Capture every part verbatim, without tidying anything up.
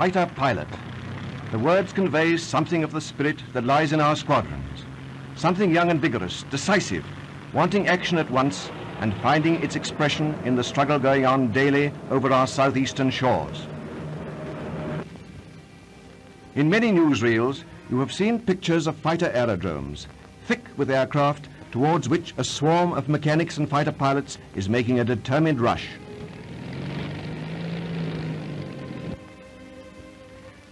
fighter pilot. The words convey something of the spirit that lies in our squadrons. Something young and vigorous, decisive, wanting action at once and finding its expression in the struggle going on daily over our southeastern shores. In many newsreels, you have seen pictures of fighter aerodromes, thick with aircraft towards which a swarm of mechanics and fighter pilots is making a determined rush.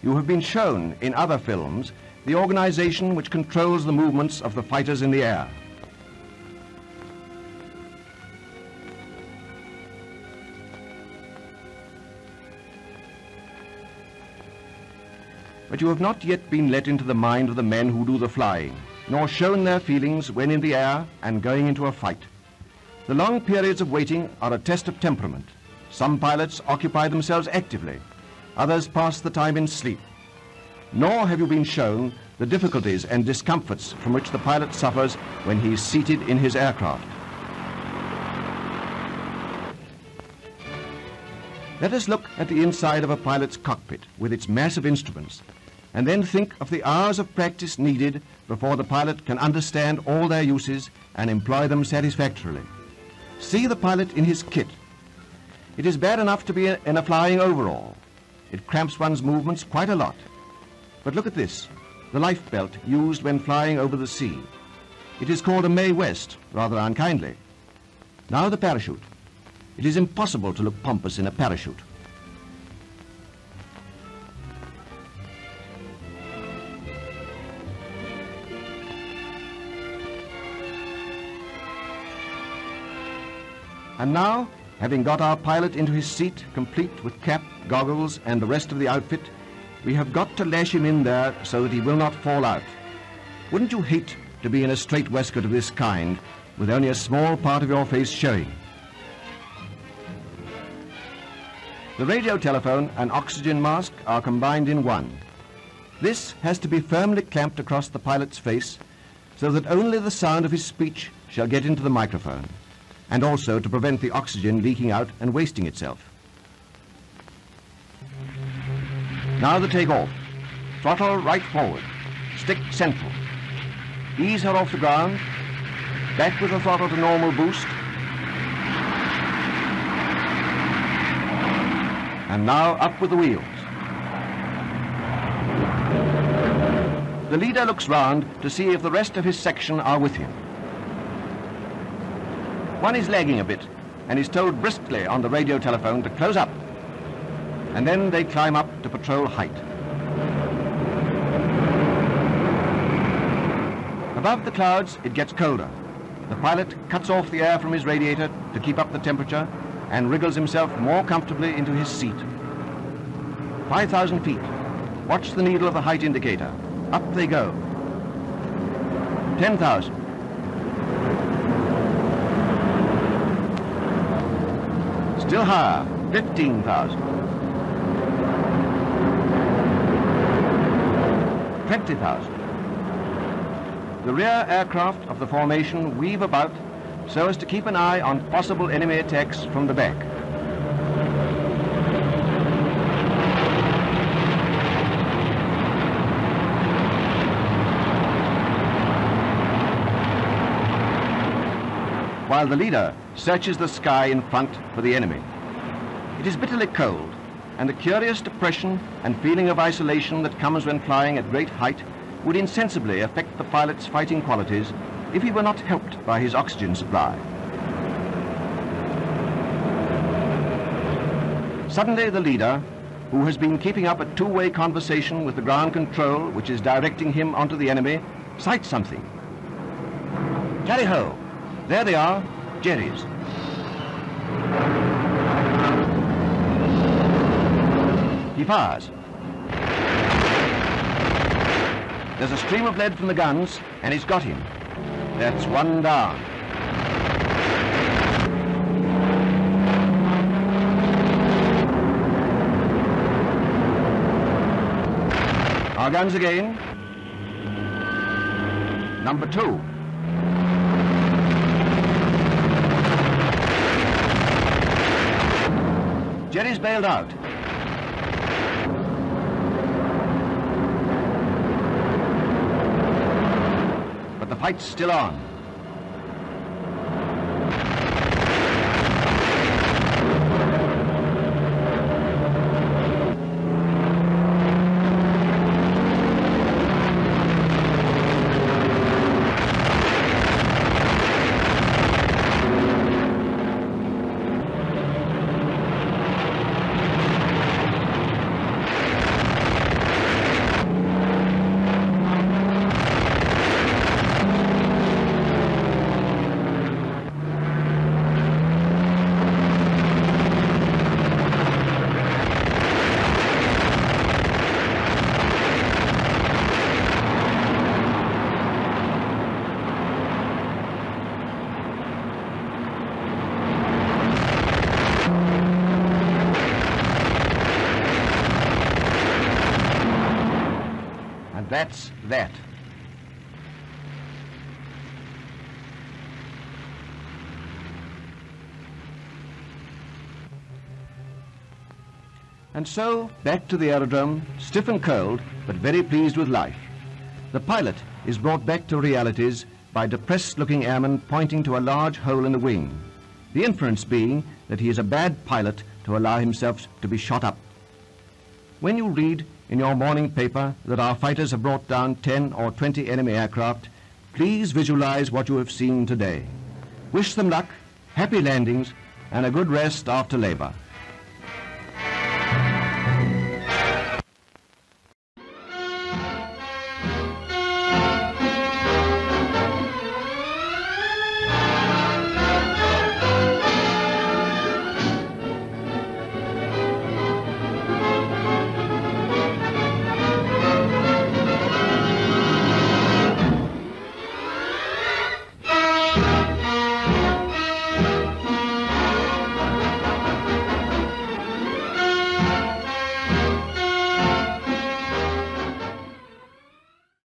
You have been shown in other films the organization which controls the movements of the fighters in the air. But you have not yet been let into the mind of the men who do the flying, nor shown their feelings when in the air and going into a fight. The long periods of waiting are a test of temperament. Some pilots occupy themselves actively, others pass the time in sleep. Nor have you been shown the difficulties and discomforts from which the pilot suffers when he is seated in his aircraft. Let us look at the inside of a pilot's cockpit with its massive instruments, and then think of the hours of practice needed before the pilot can understand all their uses and employ them satisfactorily. See the pilot in his kit. It is bad enough to be in a flying overall. It cramps one's movements quite a lot. But look at this, the life belt used when flying over the sea. It is called a May West, rather unkindly. Now the parachute. It is impossible to look pompous in a parachute. And now, having got our pilot into his seat, complete with cap, goggles, and the rest of the outfit, we have got to lash him in there so that he will not fall out. Wouldn't you hate to be in a straight waistcoat of this kind, with only a small part of your face showing? The radio telephone and oxygen mask are combined in one. This has to be firmly clamped across the pilot's face so that only the sound of his speech shall get into the microphone, and also to prevent the oxygen leaking out and wasting itself. Now the take-off. Throttle right forward. Stick central. Ease her off the ground. Back with the throttle to normal boost. And now up with the wheels. The leader looks round to see if the rest of his section are with him. One is lagging a bit and is told briskly on the radio telephone to close up. And then they climb up to patrol height. Above the clouds, it gets colder. The pilot cuts off the air from his radiator to keep up the temperature and wriggles himself more comfortably into his seat. five thousand feet. Watch the needle of the height indicator. Up they go. ten thousand. Still higher, fifteen thousand. twenty thousand. The rear aircraft of the formation weave about so as to keep an eye on possible enemy attacks from the back. While the leader searches the sky in front for the enemy. It is bitterly cold, and the curious depression and feeling of isolation that comes when flying at great height would insensibly affect the pilot's fighting qualities if he were not helped by his oxygen supply. Suddenly the leader, who has been keeping up a two-way conversation with the ground control which is directing him onto the enemy, sights something. Carry ho! There they are, Jerry's. He fires. There's a stream of lead from the guns, and it's got him. That's one down. Our guns again. Number two. Jerry's bailed out. fight's still on. That's that. And so, back to the aerodrome, stiff and cold, but very pleased with life. The pilot is brought back to realities by depressed-looking airmen pointing to a large hole in a wing, the inference being that he is a bad pilot to allow himself to be shot up. When you read in your morning paper that our fighters have brought down ten or twenty enemy aircraft, please visualize what you have seen today. Wish them luck, happy landings, and a good rest after labor.